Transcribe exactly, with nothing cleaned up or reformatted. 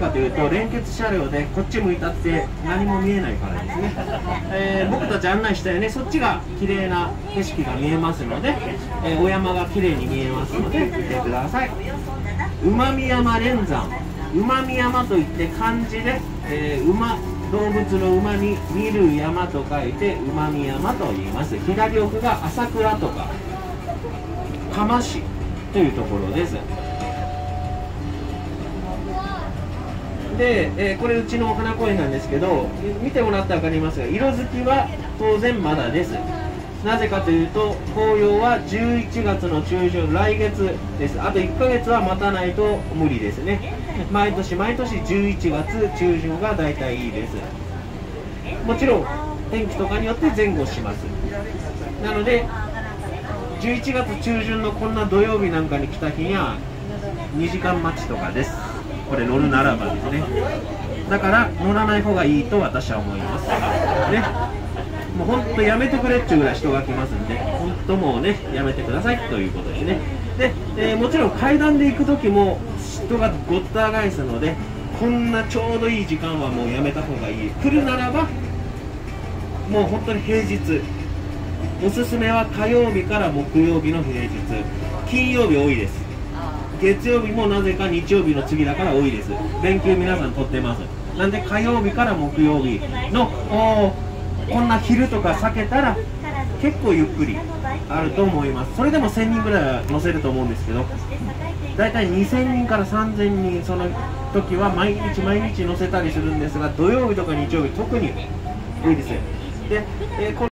でかというと、連結車両でこっち向いたって何も見えないからですね、えー、僕たち案内したよね、そっちが綺麗な景色が見えますので、えー、お山が綺麗に見えますので見てください。馬見山連山、馬見山といって漢字で、えー、馬、動物の馬に見る山と書いて馬見山と言います。左奥が朝倉とか釜市というところです。で、えー、これうちのお花公園なんですけど、見てもらって分かりますが、色づきは当然まだです。なぜかというと、紅葉はじゅういちがつの中旬、来月です。あといっかげつは待たないと無理ですね。毎年毎年じゅういちがつ中旬がだいたいいいです。もちろん天気とかによって前後します。なのでじゅういちがつ中旬のこんな土曜日なんかに来た日にはにじかんまちとかです。これ乗るならばですね。だから乗らない方がいいと私は思いますね。もう本当やめてくれっちゅうぐらい人が来ますんで、本当もうねやめてくださいということですね。で、えー、もちろん階段で行く時も人がごった返すので、こんなちょうどいい時間はもうやめた方がいい。来るならばもう本当に平日、おすすめは火曜日から木曜日の平日、金曜日多いです。月曜日もなぜか日曜日の次だから多いです。連休皆さん取ってます。なんで火曜日から木曜日のこんな昼とか避けたら結構ゆっくりあると思います。それでもせんにんぐらいは乗せると思うんですけど、だいたいにせんにんからさんぜんにん、その時は毎日毎日乗せたりするんですが、土曜日とか日曜日特に多いです。で、えー